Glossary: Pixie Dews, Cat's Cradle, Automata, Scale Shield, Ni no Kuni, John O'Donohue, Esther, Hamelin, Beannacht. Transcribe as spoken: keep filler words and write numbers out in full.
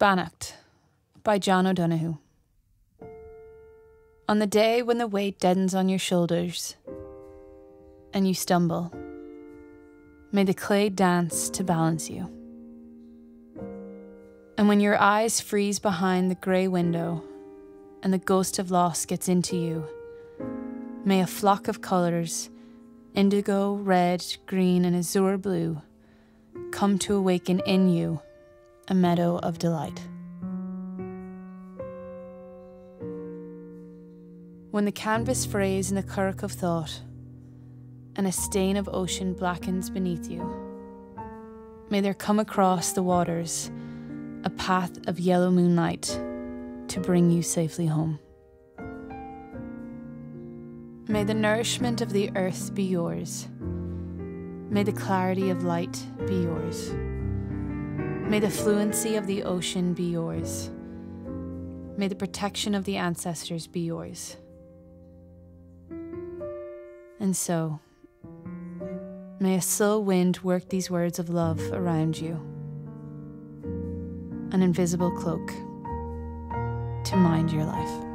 Beannacht by John O'Donohue. On the day when the weight deadens on your shoulders and you stumble, may the clay dance to balance you. And when your eyes freeze behind the grey window and the ghost of loss gets into you, may a flock of colours, indigo, red, green and azure blue, come to awaken in you a meadow of delight. When the canvas frays in the curragh of thought, and a stain of ocean blackens beneath you, may there come across the waters a path of yellow moonlight to bring you safely home. May the nourishment of the earth be yours. May the clarity of light be yours. May the fluency of the ocean be yours. May the protection of the ancestors be yours. And so, may a slow wind work these words of love around you, an invisible cloak to mind your life.